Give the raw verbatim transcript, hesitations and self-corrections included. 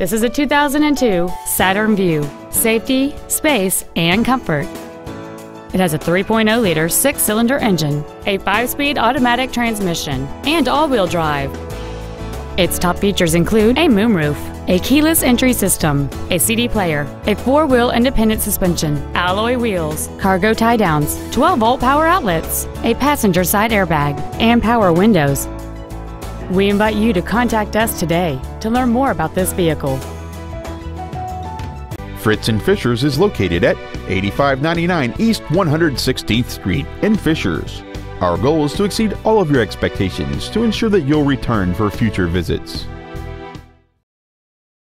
This is a two thousand two Saturn Vue. Safety, space, and comfort. It has a three point oh liter six-cylinder engine, a five-speed automatic transmission, and all-wheel drive. Its top features include a moonroof, a keyless entry system, a C D player, a four-wheel independent suspension, alloy wheels, cargo tie-downs, twelve-volt power outlets, a passenger side airbag, and power windows. We invite you to contact us today to learn more about this vehicle. Fritz and Fishers is located at eighty-five ninety-nine East one hundred sixteenth Street in Fishers. Our goal is to exceed all of your expectations to ensure that you'll return for future visits.